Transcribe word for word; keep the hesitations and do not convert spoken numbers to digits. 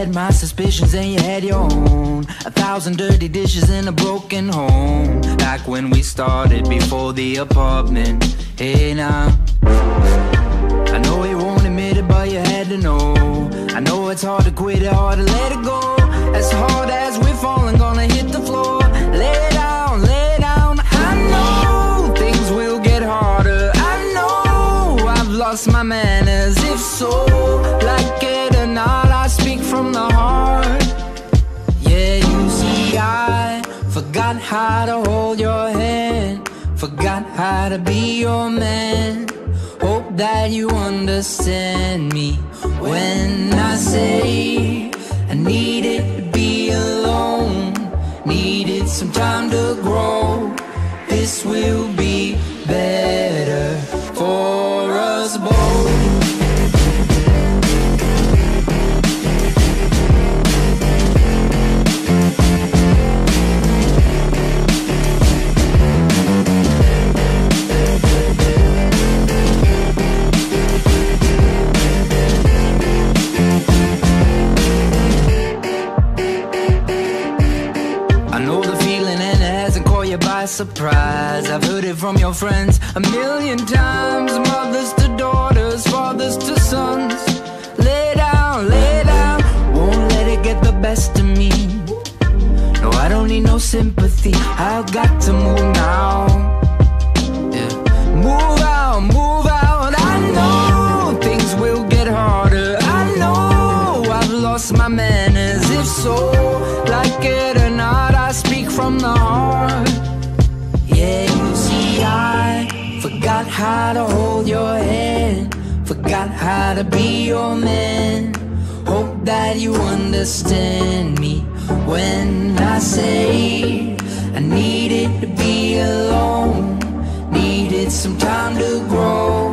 had my suspicions and you had your own. A thousand dirty dishes in a broken home. Like when we started before the apartment. Hey now, I know you won't admit it, but you had to know. I know it's hard to quit it, hard to let it go. As hard as we're falling, gonna hit the floor. Lay down, lay down. I know things will get harder. I know I've lost my manners. If so, like it or not, I speak from the heart. Yeah, you see, I forgot how to hold your hand. Forgot how to be your man. Hope that you understand me when I say I needed to be alone. Needed some time to grow. This will be better for us both. Surprise, I've heard it from your friends a million times. Mothers to daughters, fathers to sons. Lay down, lay down. Won't let it get the best of me. No, I don't need no sympathy. I've got to move now, yeah. Move out, move out. I know things will get harder. I know I've lost my manners. If so, like it or not, I speak from the heart. Forgot how to hold your hand. Forgot how to be your man. Hope that you understand me when I say I needed to be alone. Needed some time to grow.